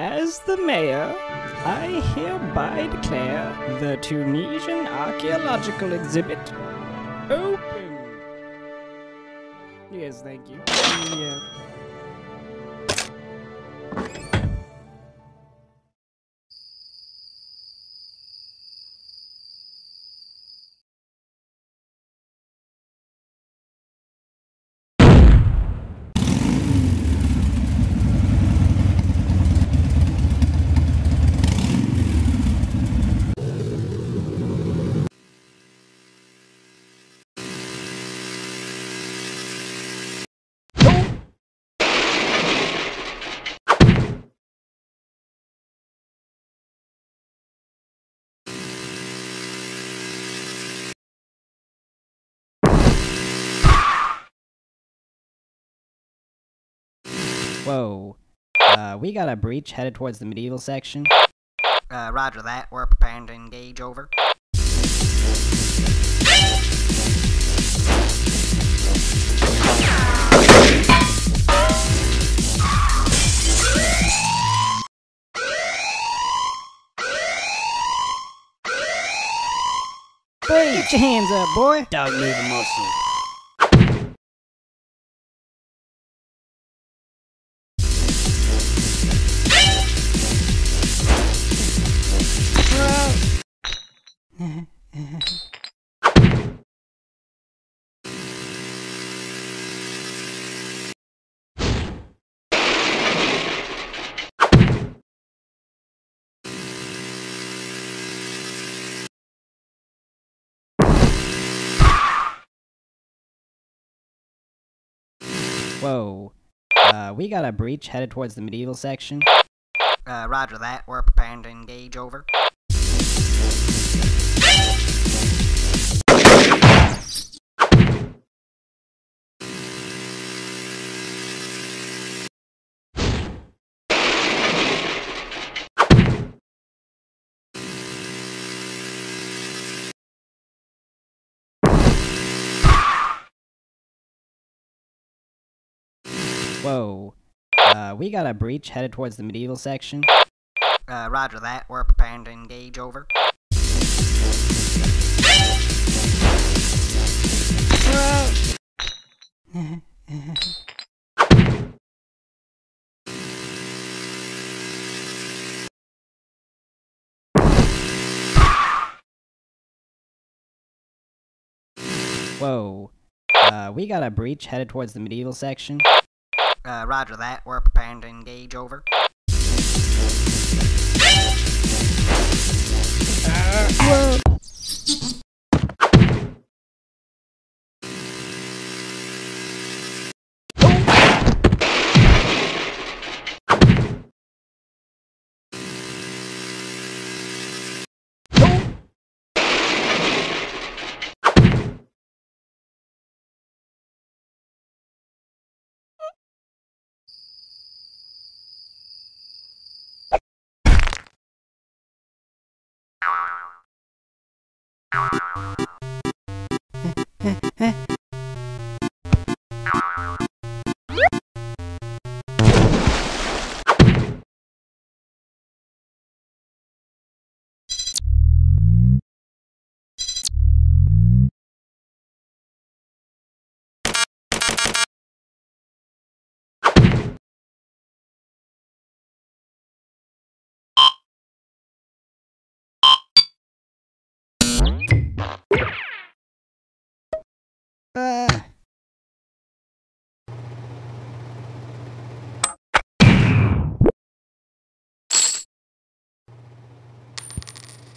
As the mayor, I hereby declare the Tunisian Archaeological Exhibit open. Yes, thank you. Yes. Whoa. We got a breach headed towards the medieval section. Roger that. We're preparing to engage. Over. Hey, get your hands up, boy! Dog move a muscle. Whoa. We got a breach headed towards the medieval section. Roger that. We're preparing to engage. Over. Whoa. We got a breach headed towards the medieval section. Roger that. We're preparing to engage. Over. Whoa. We got a breach headed towards the medieval section. Roger that. We're preparing to engage. Over.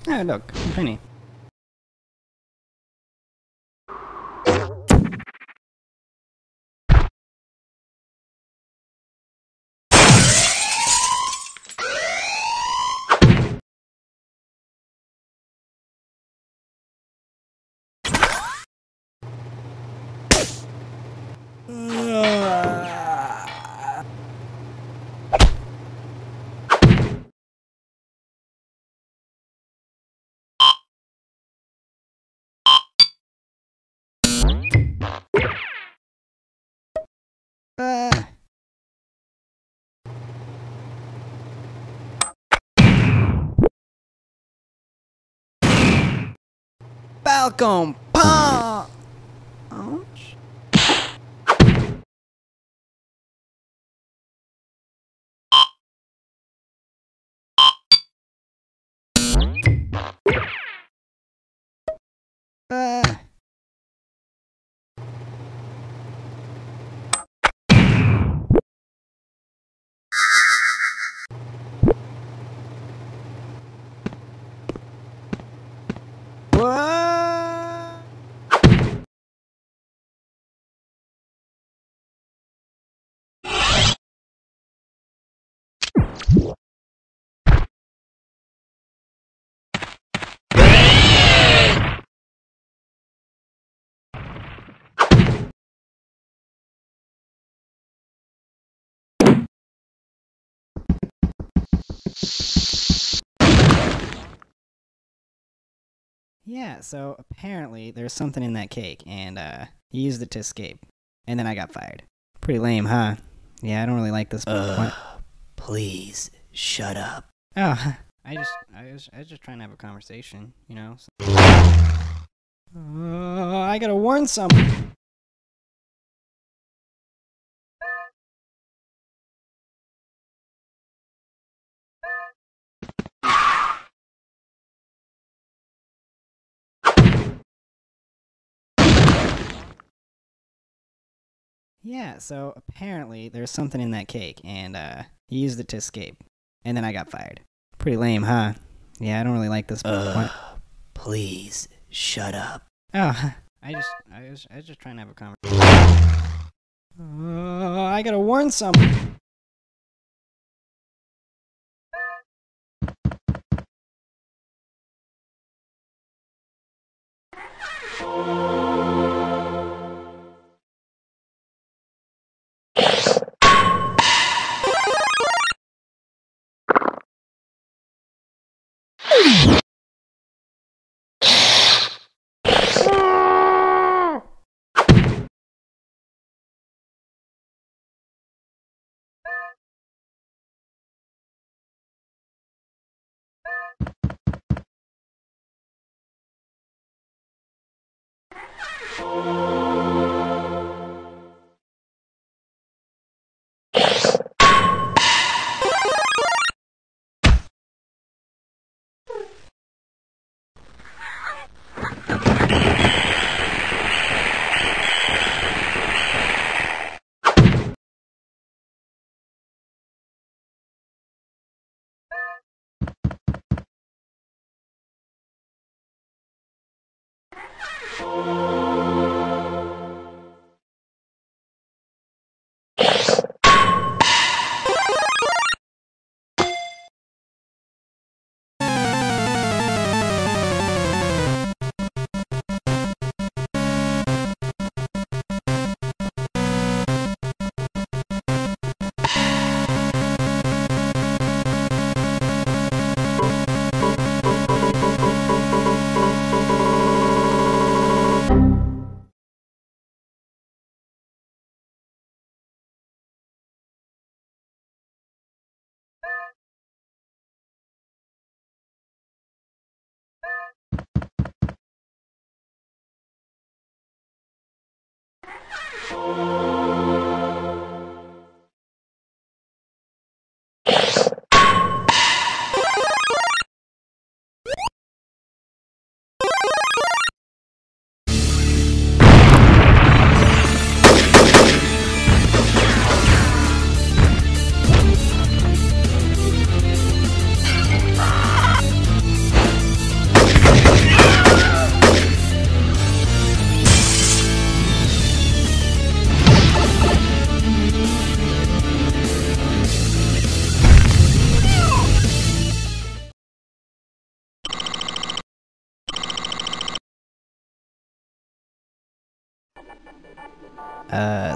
Oh, look, funny. Malcolm. Pah! Ouch. Yeah, so apparently there's something in that cake, and he used it to escape. And then I got fired. Pretty lame, huh? Yeah, I don't really like this point. Please, shut up. Oh, I was just trying to have a conversation, you know? So. I gotta warn someone! Yeah, so apparently there's something in that cake, and he used it to escape. And then I got fired. Pretty lame, huh? Yeah, I don't really like this point. Please, shut up. Oh, I was just trying to have a conversation. I gotta warn someone!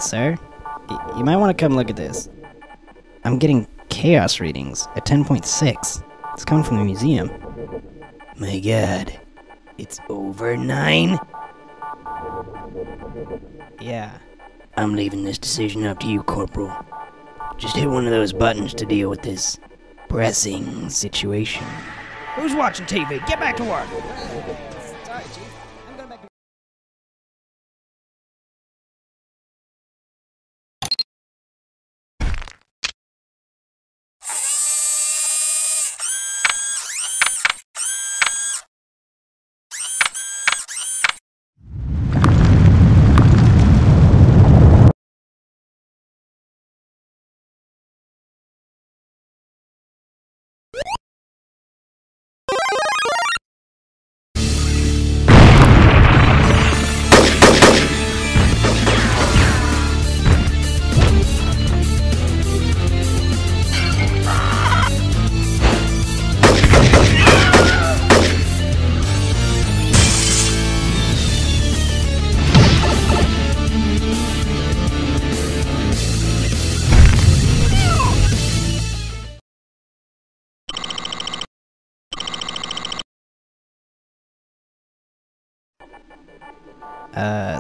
Sir? You might want to come look at this. I'm getting chaos readings at 10.6. It's coming from the museum. My god. It's over 9? Yeah. I'm leaving this decision up to you, Corporal. Just hit one of those buttons to deal with this pressing situation. Who's watching TV? Get back to work! Sorry, Chief. I'm gonna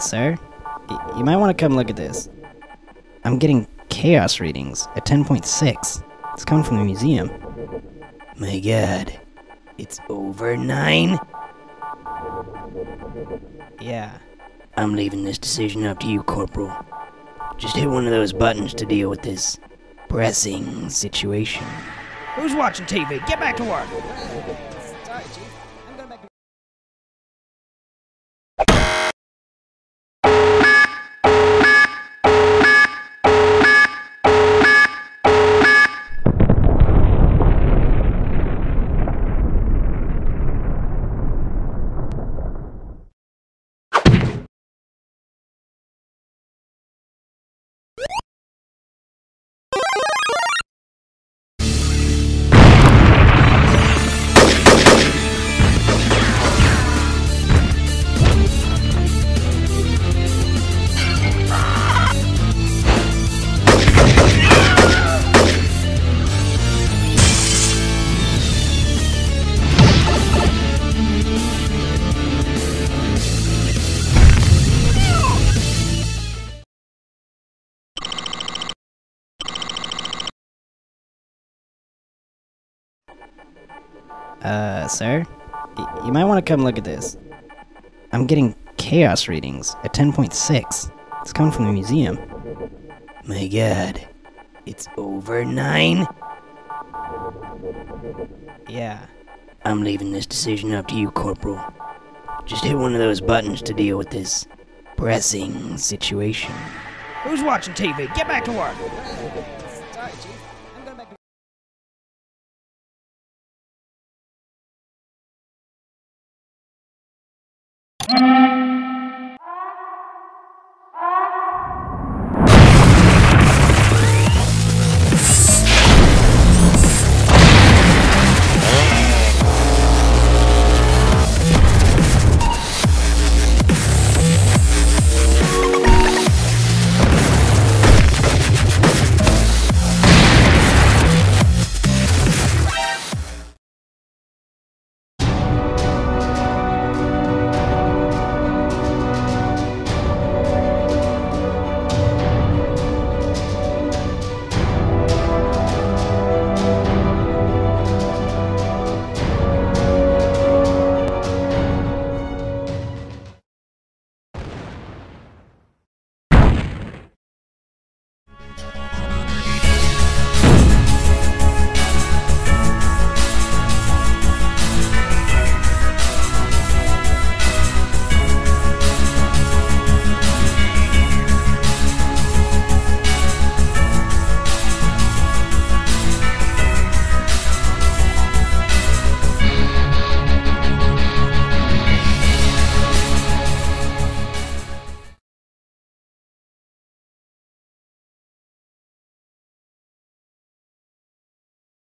Sir? You might want to come look at this. I'm getting chaos readings at 10.6. It's coming from the museum. My god. It's over 9? Yeah. I'm leaving this decision up to you, Corporal. Just hit one of those buttons to deal with this pressing situation. Who's watching TV? Get back to work! Sorry, Chief. I'm going back to sir? You might want to come look at this. I'm getting chaos readings at 10.6. It's coming from the museum. My god. It's over 9? Yeah. I'm leaving this decision up to you, Corporal. Just hit one of those buttons to deal with this pressing situation. Who's watching TV? Get back to work! Sorry, Chief.